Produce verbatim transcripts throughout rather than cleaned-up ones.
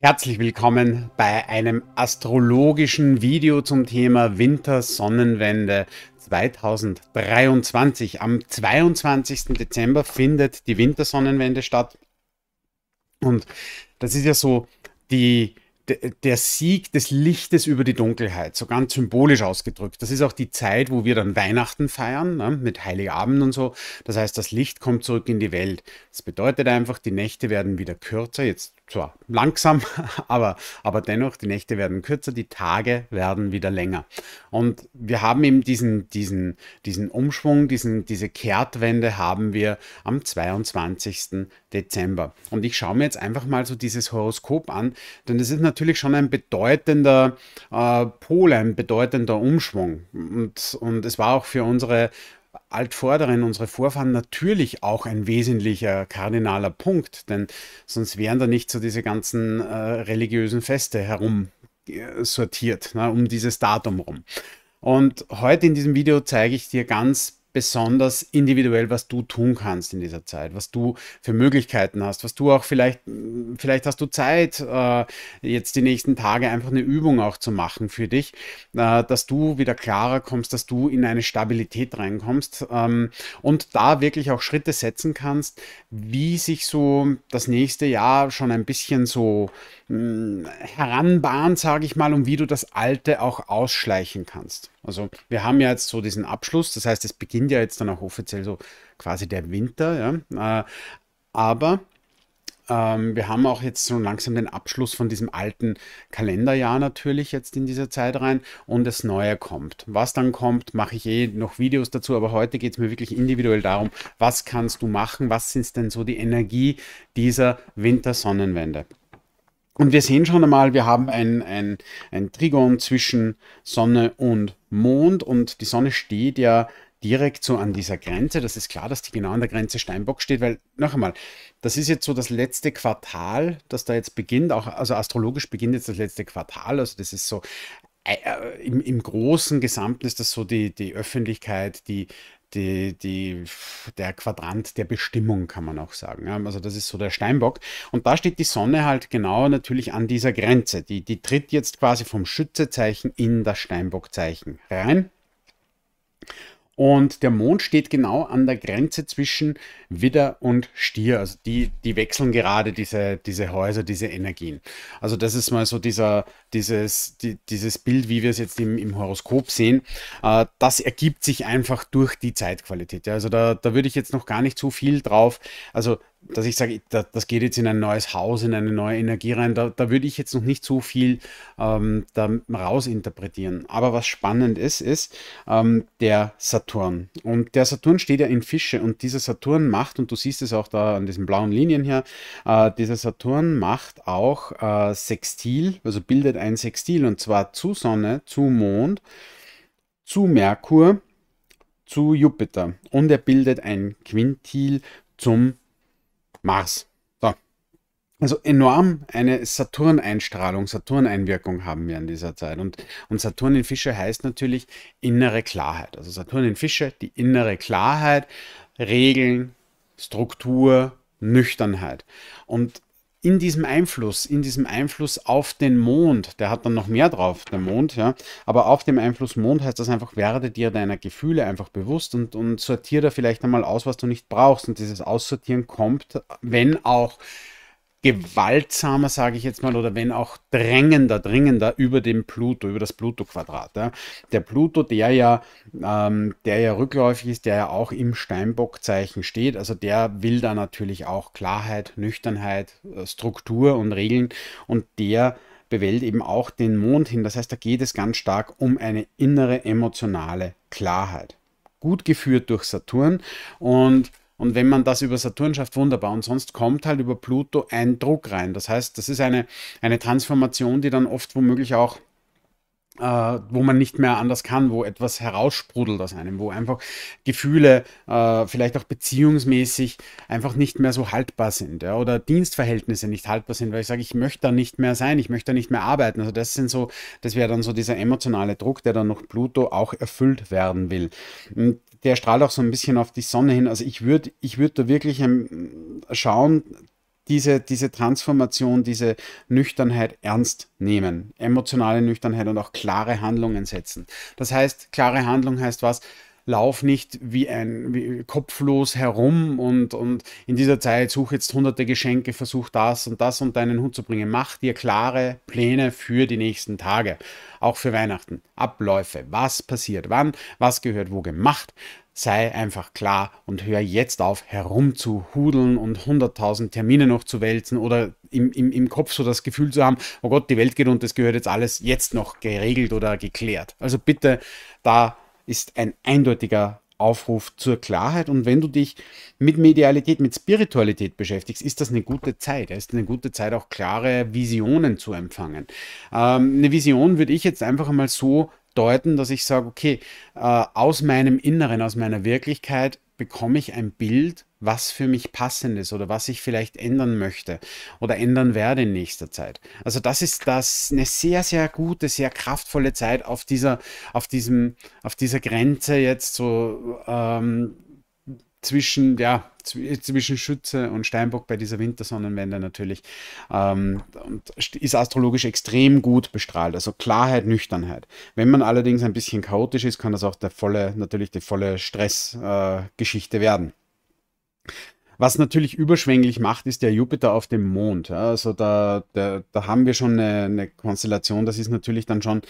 Herzlich willkommen bei einem astrologischen Video zum Thema Wintersonnenwende zweitausenddreiundzwanzig. Am zweiundzwanzigsten Dezember findet die Wintersonnenwende statt. Und das ist ja so die, der Sieg des Lichtes über die Dunkelheit, so ganz symbolisch ausgedrückt. Das ist auch die Zeit, wo wir dann Weihnachten feiern, ne, mit Heiligabend und so. Das heißt, das Licht kommt zurück in die Welt. Das bedeutet einfach, die Nächte werden wieder kürzer, jetzt zwar langsam, aber, aber dennoch, die Nächte werden kürzer, die Tage werden wieder länger. Und wir haben eben diesen, diesen, diesen Umschwung, diesen, diese Kehrtwende haben wir am zweiundzwanzigsten Dezember. Und ich schaue mir jetzt einfach mal so dieses Horoskop an, denn das ist natürlich schon ein bedeutender äh, Pol, ein bedeutender Umschwung. Und, und es war auch für unsere Altvorderen, unsere Vorfahren, natürlich auch ein wesentlicher kardinaler Punkt, denn sonst wären da nicht so diese ganzen äh, religiösen Feste herumsortiert, ne, um dieses Datum rum. Und heute in diesem Video zeige ich dir ganz besonders individuell, was du tun kannst in dieser Zeit, was du für Möglichkeiten hast, was du auch vielleicht, vielleicht hast du Zeit, äh, jetzt die nächsten Tage einfach eine Übung auch zu machen für dich, äh, dass du wieder klarer kommst, dass du in eine Stabilität reinkommst ähm, und da wirklich auch Schritte setzen kannst, wie sich so das nächste Jahr schon ein bisschen so mh, heranbahnt, sage ich mal, und wie du das Alte auch ausschleichen kannst. Also wir haben ja jetzt so diesen Abschluss, das heißt, es beginnt ja jetzt dann auch offiziell so quasi der Winter, ja? äh, aber ähm, wir haben auch jetzt so langsam den Abschluss von diesem alten Kalenderjahr natürlich jetzt in dieser Zeit rein und das Neue kommt. Was dann kommt, mache ich eh noch Videos dazu, aber heute geht es mir wirklich individuell darum, was kannst du machen, was ist denn so die Energie dieser Wintersonnenwende. Und wir sehen schon einmal, wir haben ein, ein, ein Trigon zwischen Sonne und Mond und die Sonne steht ja direkt so an dieser Grenze. Das ist klar, dass die genau an der Grenze Steinbock steht, weil, noch einmal, das ist jetzt so das letzte Quartal, das da jetzt beginnt, auch, also astrologisch beginnt jetzt das letzte Quartal, also das ist so, äh, im, im großen Gesamten ist das so die, die Öffentlichkeit, die Die, die, der Quadrant der Bestimmung, kann man auch sagen. Also das ist so der Steinbock. Und da steht die Sonne halt genau natürlich an dieser Grenze. Die, die tritt jetzt quasi vom Schützezeichen in das Steinbockzeichen rein. Und der Mond steht genau an der Grenze zwischen Widder und Stier. Also die, die wechseln gerade diese, diese Häuser, diese Energien. Also das ist mal so dieser, dieses, die, dieses Bild, wie wir es jetzt im, im Horoskop sehen. Äh, das ergibt sich einfach durch die Zeitqualität. Ja, also da, da würde ich jetzt noch gar nicht so viel drauf, also dass ich sage, das geht jetzt in ein neues Haus, in eine neue Energie rein, da, da würde ich jetzt noch nicht so viel ähm, da rausinterpretieren. Aber was spannend ist, ist ähm, der Saturn. Und der Saturn steht ja in Fische und dieser Saturn macht, und du siehst es auch da an diesen blauen Linien hier, äh, dieser Saturn macht auch äh, Sextil, also bildet ein Sextil und zwar zu Sonne, zu Mond, zu Merkur, zu Jupiter. Und er bildet ein Quintil zum Mars. So. Also enorm eine Saturn-Einstrahlung, Saturn-Einwirkung haben wir in dieser Zeit. Und, und Saturn in Fische heißt natürlich innere Klarheit. Also Saturn in Fische, die innere Klarheit, Regeln, Struktur, Nüchternheit. Und in diesem Einfluss, in diesem Einfluss auf den Mond, der hat dann noch mehr drauf, der Mond, ja, aber auf dem Einfluss Mond heißt das einfach, werde dir deiner Gefühle einfach bewusst und, und sortiere da vielleicht einmal aus, was du nicht brauchst. Und dieses Aussortieren kommt, wenn auch gewaltsamer, sage ich jetzt mal, oder wenn auch drängender, dringender über den Pluto, über das Pluto-Quadrat. Ja. Der Pluto, der ja, ähm, der ja rückläufig ist, der ja auch im Steinbock-Zeichen steht, also der will da natürlich auch Klarheit, Nüchternheit, Struktur und Regeln und der bewältigt eben auch den Mond hin. Das heißt, da geht es ganz stark um eine innere emotionale Klarheit. Gut geführt durch Saturn und Und wenn man das über Saturn schafft, wunderbar. Und sonst kommt halt über Pluto ein Druck rein. Das heißt, das ist eine, eine Transformation, die dann oft womöglich auch, äh, wo man nicht mehr anders kann, wo etwas heraussprudelt aus einem, wo einfach Gefühle, äh, vielleicht auch beziehungsmäßig, einfach nicht mehr so haltbar sind. Ja? Oder Dienstverhältnisse nicht haltbar sind, weil ich sage, ich möchte da nicht mehr sein, ich möchte da nicht mehr arbeiten. Also das sind so, das wäre dann so dieser emotionale Druck, der dann noch Pluto auch erfüllt werden will. Und der strahlt auch so ein bisschen auf die Sonne hin. Also ich würde ich würd da wirklich schauen, diese, diese Transformation, diese Nüchternheit ernst nehmen, emotionale Nüchternheit und auch klare Handlungen setzen. Das heißt, klare Handlung heißt was? Lauf nicht wie ein wie kopflos herum und, und in dieser Zeit such jetzt hunderte Geschenke, versuch das und das unter einen Hut zu bringen. Mach dir klare Pläne für die nächsten Tage, auch für Weihnachten. Abläufe, was passiert wann, was gehört wo gemacht. Sei einfach klar und hör jetzt auf, herumzuhudeln und hunderttausend Termine noch zu wälzen oder im, im, im Kopf so das Gefühl zu haben, oh Gott, die Welt geht und das gehört jetzt alles jetzt noch geregelt oder geklärt. Also bitte, da ist ein eindeutiger Aufruf zur Klarheit. Und wenn du dich mit Medialität, mit Spiritualität beschäftigst, ist das eine gute Zeit. Es ist eine gute Zeit, auch klare Visionen zu empfangen. Ähm, eine Vision würde ich jetzt einfach mal so deuten, dass ich sage, okay, äh, aus meinem Inneren, aus meiner Wirklichkeit bekomme ich ein Bild, was für mich passend ist oder was ich vielleicht ändern möchte oder ändern werde in nächster Zeit. Also das ist das eine sehr, sehr gute, sehr kraftvolle Zeit auf dieser, auf diesem, auf dieser Grenze jetzt so ähm, zwischen, ja, zwischen Schütze und Steinbock bei dieser Wintersonnenwende natürlich ähm, und ist astrologisch extrem gut bestrahlt. Also Klarheit, Nüchternheit. Wenn man allerdings ein bisschen chaotisch ist, kann das auch der volle, natürlich die volle Stressgeschichte äh, werden. Was natürlich überschwänglich macht, ist der Jupiter auf dem Mond. Also da, da, da haben wir schon eine, eine Konstellation, das ist natürlich dann schon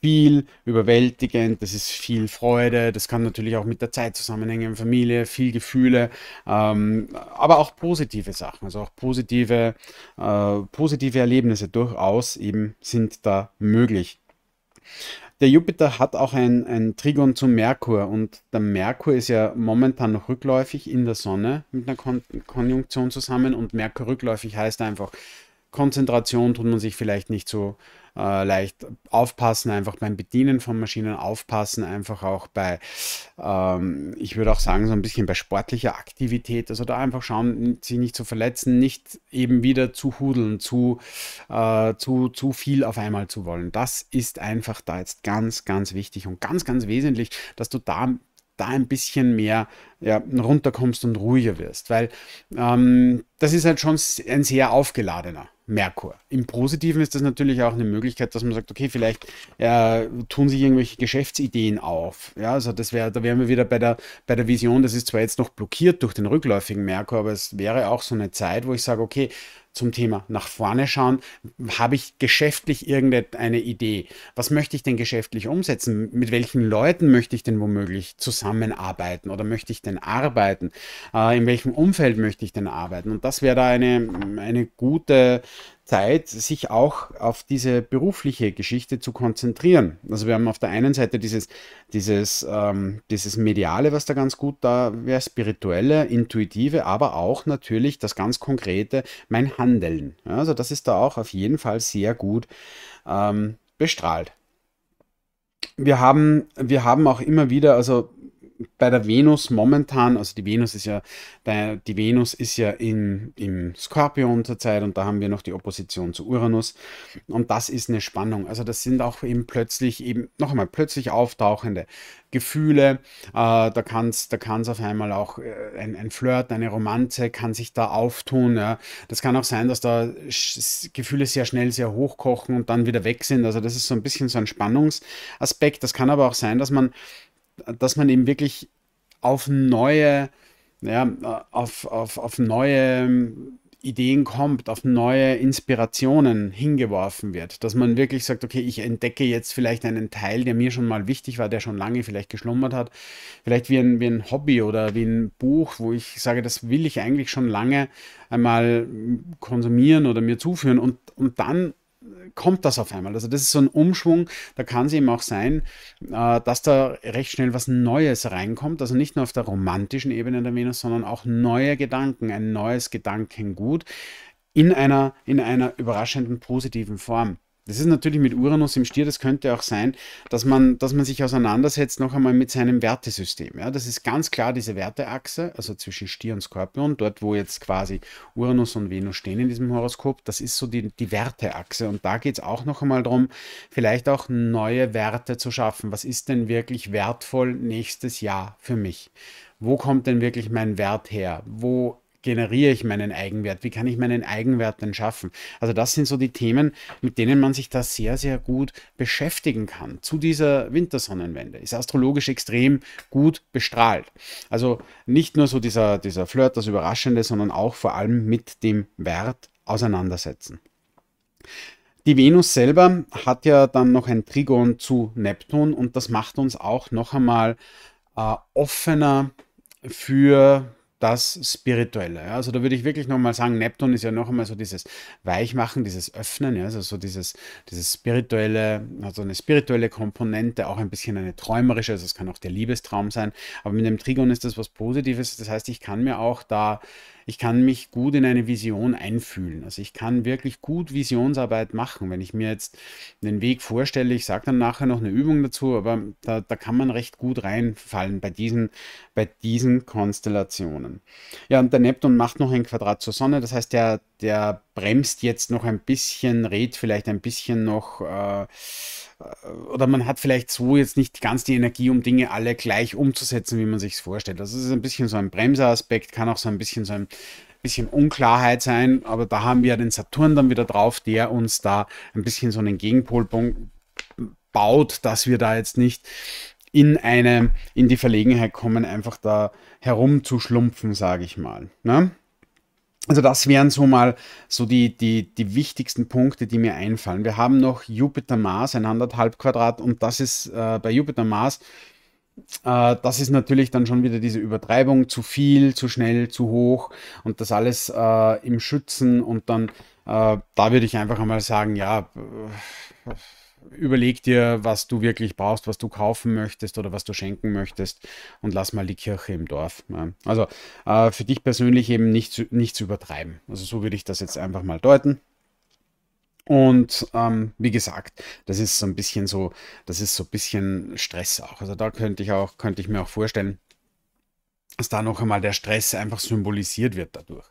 viel überwältigend, das ist viel Freude, das kann natürlich auch mit der Zeit zusammenhängen, Familie, viel Gefühle, ähm, aber auch positive Sachen, also auch positive, äh, positive Erlebnisse durchaus eben sind da möglich. Der Jupiter hat auch ein, ein Trigon zum Merkur und der Merkur ist ja momentan noch rückläufig in der Sonne mit einer Kon Konjunktion zusammen und Merkur rückläufig heißt einfach Konzentration, tut man sich vielleicht nicht so äh, leicht, aufpassen einfach beim Bedienen von Maschinen, aufpassen einfach auch bei, ähm, ich würde auch sagen so ein bisschen bei sportlicher Aktivität, also da einfach schauen, sich nicht zu verletzen, nicht eben wieder zu hudeln, zu, äh, zu, zu viel auf einmal zu wollen. Das ist einfach da jetzt ganz, ganz wichtig und ganz, ganz wesentlich, dass du da da ein bisschen mehr ja, runterkommst und ruhiger wirst, weil ähm, das ist halt schon ein sehr aufgeladener Merkur. Im Positiven ist das natürlich auch eine Möglichkeit, dass man sagt, okay, vielleicht äh, tun sich irgendwelche Geschäftsideen auf. Ja, also das wäre, da wären wir wieder bei der, bei der Vision, das ist zwar jetzt noch blockiert durch den rückläufigen Merkur, aber es wäre auch so eine Zeit, wo ich sage, okay, zum Thema nach vorne schauen, habe ich geschäftlich irgendeine Idee? Was möchte ich denn geschäftlich umsetzen? Mit welchen Leuten möchte ich denn womöglich zusammenarbeiten oder möchte ich denn arbeiten? Äh, in welchem Umfeld möchte ich denn arbeiten? Und das wäre da eine, eine gute Zeit, sich auch auf diese berufliche Geschichte zu konzentrieren. Also wir haben auf der einen Seite dieses, dieses, ähm, dieses Mediale, was da ganz gut da wäre, spirituelle, intuitive, aber auch natürlich das ganz Konkrete, mein Handeln. Ja, also das ist da auch auf jeden Fall sehr gut ähm, bestrahlt. Wir haben, wir haben auch immer wieder, also bei der Venus momentan, also die Venus ist ja, die Venus ist ja in, im Skorpion zurzeit und da haben wir noch die Opposition zu Uranus und das ist eine Spannung. Also das sind auch eben plötzlich eben noch einmal plötzlich auftauchende Gefühle. Äh, da kann es da kann's auf einmal auch äh, ein, ein Flirt, eine Romanze kann sich da auftun. Ja. Das kann auch sein, dass da Gefühle sehr schnell sehr hochkochen und dann wieder weg sind. Also das ist so ein bisschen so ein Spannungsaspekt. Das kann aber auch sein, dass man dass man eben wirklich auf neue, ja, auf, auf, auf neue Ideen kommt, auf neue Inspirationen hingeworfen wird. Dass man wirklich sagt, okay, ich entdecke jetzt vielleicht einen Teil, der mir schon mal wichtig war, der schon lange vielleicht geschlummert hat. Vielleicht wie ein, wie ein Hobby oder wie ein Buch, wo ich sage, das will ich eigentlich schon lange einmal konsumieren oder mir zuführen. Und, und dann kommt das auf einmal. Also das ist so ein Umschwung, da kann es eben auch sein, dass da recht schnell was Neues reinkommt, also nicht nur auf der romantischen Ebene der Venus, sondern auch neue Gedanken, ein neues Gedankengut in einer, in einer überraschenden positiven Form. Das ist natürlich mit Uranus im Stier, das könnte auch sein, dass man, dass man sich auseinandersetzt noch einmal mit seinem Wertesystem. Ja, das ist ganz klar diese Werteachse, also zwischen Stier und Skorpion, dort wo jetzt quasi Uranus und Venus stehen in diesem Horoskop, das ist so die, die Werteachse und da geht es auch noch einmal darum, vielleicht auch neue Werte zu schaffen. Was ist denn wirklich wertvoll nächstes Jahr für mich? Wo kommt denn wirklich mein Wert her? Wo generiere ich meinen Eigenwert? Wie kann ich meinen Eigenwert denn schaffen? Also das sind so die Themen, mit denen man sich da sehr, sehr gut beschäftigen kann. Zu dieser Wintersonnenwende ist astrologisch extrem gut bestrahlt. Also nicht nur so dieser, dieser Flirt, das Überraschende, sondern auch vor allem mit dem Wert auseinandersetzen. Die Venus selber hat ja dann noch ein Trigon zu Neptun und das macht uns auch noch einmal äh, offener für das Spirituelle. Ja. Also da würde ich wirklich noch mal sagen, Neptun ist ja noch einmal so dieses Weichmachen, dieses Öffnen, ja. Also so dieses, dieses spirituelle, also eine spirituelle Komponente, auch ein bisschen eine träumerische, also es kann auch der Liebestraum sein, aber mit dem Trigon ist das was Positives, das heißt, ich kann mir auch da Ich kann mich gut in eine Vision einfühlen. Also ich kann wirklich gut Visionsarbeit machen. Wenn ich mir jetzt den Weg vorstelle, ich sage dann nachher noch eine Übung dazu, aber da, da kann man recht gut reinfallen bei diesen, bei diesen Konstellationen. Ja, und der Neptun macht noch ein Quadrat zur Sonne. Das heißt, der, der bremst jetzt noch ein bisschen, rät vielleicht ein bisschen noch, äh, oder man hat vielleicht so jetzt nicht ganz die Energie, um Dinge alle gleich umzusetzen, wie man sich es vorstellt. Das ist ein bisschen so ein Bremseraspekt, kann auch so ein bisschen so ein bisschen Unklarheit sein, aber da haben wir den Saturn dann wieder drauf, der uns da ein bisschen so einen Gegenpol baut, dass wir da jetzt nicht in, eine, in die Verlegenheit kommen, einfach da herumzuschlumpfen, sage ich mal. Ne? Also das wären so mal so die, die, die wichtigsten Punkte, die mir einfallen. Wir haben noch Jupiter-Mars, ein anderthalb Quadrat, und das ist äh, bei Jupiter-Mars, äh, das ist natürlich dann schon wieder diese Übertreibung, zu viel, zu schnell, zu hoch und das alles äh, im Schützen, und dann, äh, da würde ich einfach einmal sagen, ja, überleg dir, was du wirklich brauchst, was du kaufen möchtest oder was du schenken möchtest, und lass mal die Kirche im Dorf. Also äh, für dich persönlich eben nicht, nicht zu übertreiben. Also so würde ich das jetzt einfach mal deuten. Und ähm, wie gesagt, das ist so ein bisschen so, das ist so ein bisschen Stress auch. Also da könnte ich auch, könnte ich mir auch vorstellen, dass da noch einmal der Stress einfach symbolisiert wird dadurch.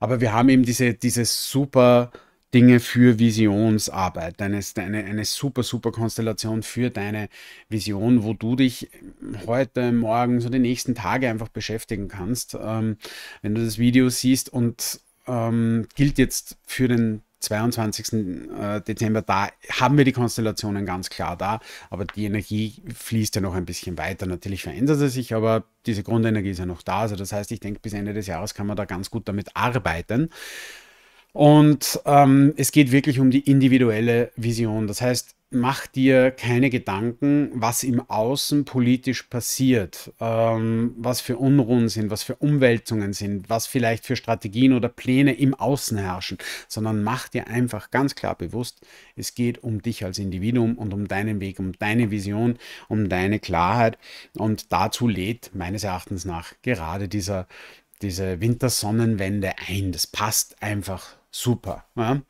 Aber wir haben eben diese, diese super Dinge für Visionsarbeit, eine, eine, eine super, super Konstellation für deine Vision, wo du dich heute, morgen, so die nächsten Tage einfach beschäftigen kannst, ähm, wenn du das Video siehst, und ähm, gilt jetzt für den zweiundzwanzigsten Dezember, da haben wir die Konstellationen ganz klar da, aber die Energie fließt ja noch ein bisschen weiter. Natürlich verändert sie sich, aber diese Grundenergie ist ja noch da, also das heißt, ich denke, bis Ende des Jahres kann man da ganz gut damit arbeiten. Und ähm, es geht wirklich um die individuelle Vision. Das heißt, mach dir keine Gedanken, was im Außen politisch passiert, ähm, was für Unruhen sind, was für Umwälzungen sind, was vielleicht für Strategien oder Pläne im Außen herrschen, sondern mach dir einfach ganz klar bewusst, es geht um dich als Individuum und um deinen Weg, um deine Vision, um deine Klarheit. Und dazu lädt meines Erachtens nach gerade dieser diese Wintersonnenwende ein. Das passt einfach super. Ja?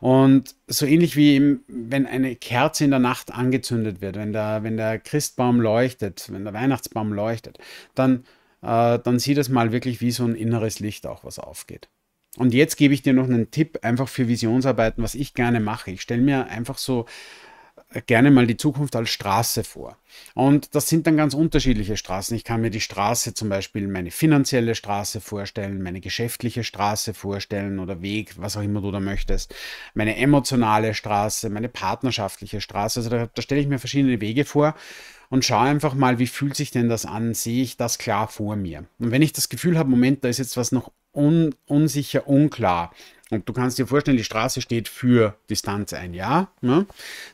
Und so ähnlich wie eben, wenn eine Kerze in der Nacht angezündet wird, wenn der, wenn der Christbaum leuchtet, wenn der Weihnachtsbaum leuchtet, dann, äh, dann sieht das mal wirklich wie so ein inneres Licht auch, was aufgeht. Und jetzt gebe ich dir noch einen Tipp einfach für Visionsarbeiten, was ich gerne mache. Ich stelle mir einfach so gerne mal die Zukunft als Straße vor. Und das sind dann ganz unterschiedliche Straßen. Ich kann mir die Straße zum Beispiel, meine finanzielle Straße vorstellen, meine geschäftliche Straße vorstellen oder Weg, was auch immer du da möchtest, meine emotionale Straße, meine partnerschaftliche Straße. Also da, da stelle ich mir verschiedene Wege vor und schaue einfach mal, wie fühlt sich denn das an? Sehe ich das klar vor mir? Und wenn ich das Gefühl habe, Moment, da ist jetzt was noch un, unsicher, unklar, und du kannst dir vorstellen, die Straße steht für Distanz ein Jahr. Ne?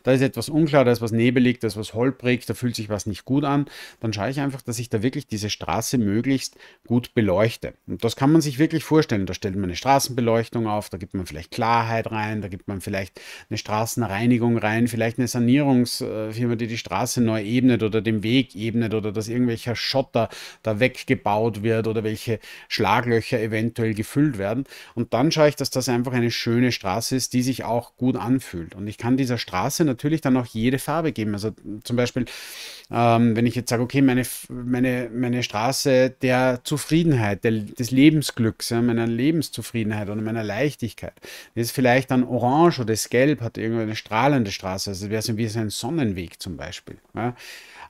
Da ist etwas unklar, da ist was nebelig, da ist was holprig, da fühlt sich was nicht gut an. Dann schaue ich einfach, dass ich da wirklich diese Straße möglichst gut beleuchte. Und das kann man sich wirklich vorstellen. Da stellt man eine Straßenbeleuchtung auf, da gibt man vielleicht Klarheit rein, da gibt man vielleicht eine Straßenreinigung rein, vielleicht eine Sanierungsfirma, die die Straße neu ebnet oder den Weg ebnet oder dass irgendwelcher Schotter da weggebaut wird oder welche Schlaglöcher eventuell gefüllt werden. Und dann schaue ich, dass das einfach eine schöne Straße ist, die sich auch gut anfühlt. Und ich kann dieser Straße natürlich dann auch jede Farbe geben. Also zum Beispiel, ähm, wenn ich jetzt sage, okay, meine, meine, meine Straße der Zufriedenheit, der, des Lebensglücks, ja, meiner Lebenszufriedenheit oder meiner Leichtigkeit, die ist vielleicht dann orange oder das Gelb, hat irgendeine strahlende Straße. Also wäre es wie so ein Sonnenweg zum Beispiel. Ja.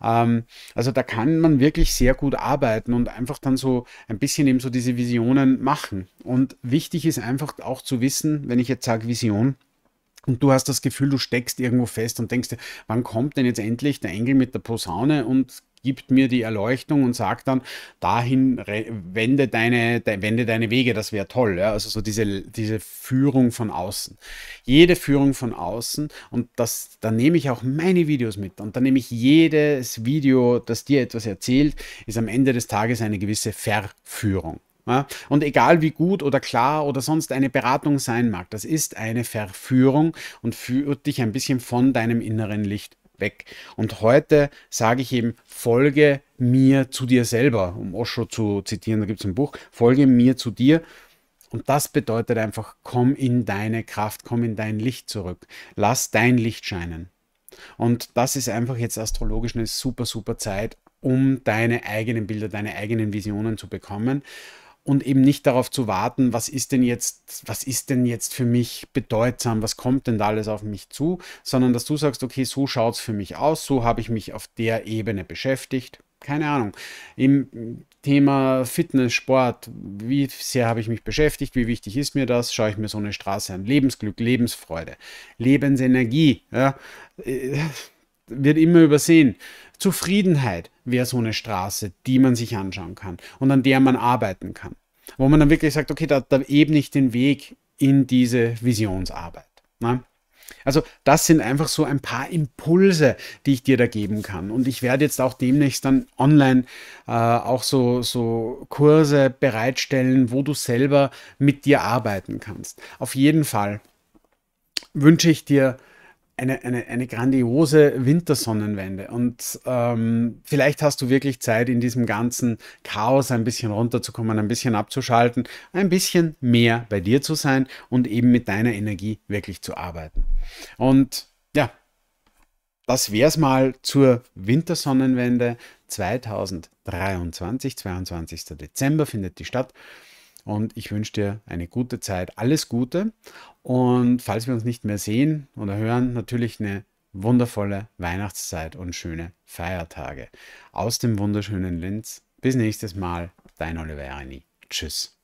Ähm, also da kann man wirklich sehr gut arbeiten und einfach dann so ein bisschen eben so diese Visionen machen. Und wichtig ist einfach auch zu wissen, wenn ich jetzt sage Vision, und du hast das Gefühl, du steckst irgendwo fest und denkst dir, wann kommt denn jetzt endlich der Engel mit der Posaune und gibt mir die Erleuchtung und sagt dann, dahin wende deine, de, wende deine Wege, das wäre toll. Ja? Also so diese, diese Führung von außen. Jede Führung von außen, und das, da nehme ich auch meine Videos mit, und da nehme ich jedes Video, das dir etwas erzählt, ist am Ende des Tages eine gewisse Verführung. Ja, und egal wie gut oder klar oder sonst eine Beratung sein mag, das ist eine Verführung und führt dich ein bisschen von deinem inneren Licht weg. Und heute sage ich eben, folge mir zu dir selber, um Osho zu zitieren, da gibt es ein Buch, folge mir zu dir. Und das bedeutet einfach, komm in deine Kraft, komm in dein Licht zurück, lass dein Licht scheinen. Und das ist einfach jetzt astrologisch eine super, super Zeit, um deine eigenen Bilder, deine eigenen Visionen zu bekommen. Und eben nicht darauf zu warten, was ist denn jetzt, was ist denn jetzt für mich bedeutsam, was kommt denn da alles auf mich zu, sondern dass du sagst, okay, so schaut es für mich aus, so habe ich mich auf der Ebene beschäftigt. Keine Ahnung, im Thema Fitness, Sport, wie sehr habe ich mich beschäftigt, wie wichtig ist mir das, schaue ich mir so eine Straße an, Lebensglück, Lebensfreude, Lebensenergie, ja, wird immer übersehen. Zufriedenheit wäre so eine Straße, die man sich anschauen kann und an der man arbeiten kann. Wo man dann wirklich sagt, okay, da, da ebne ich den Weg in diese Visionsarbeit. Ne? Also das sind einfach so ein paar Impulse, die ich dir da geben kann. Und ich werde jetzt auch demnächst dann online äh, auch so, so Kurse bereitstellen, wo du selber mit dir arbeiten kannst. Auf jeden Fall wünsche ich dir Eine, eine, eine grandiose Wintersonnenwende, und ähm, vielleicht hast du wirklich Zeit, in diesem ganzen Chaos ein bisschen runterzukommen, ein bisschen abzuschalten, ein bisschen mehr bei dir zu sein und eben mit deiner Energie wirklich zu arbeiten. Und ja, das wäre es mal zur Wintersonnenwende zweitausenddreiundzwanzig, zweiundzwanzigster Dezember findet die statt. Und ich wünsche dir eine gute Zeit, alles Gute, und falls wir uns nicht mehr sehen oder hören, natürlich eine wundervolle Weihnachtszeit und schöne Feiertage. Aus dem wunderschönen Linz, bis nächstes Mal, dein Oliver Erenyi. Tschüss.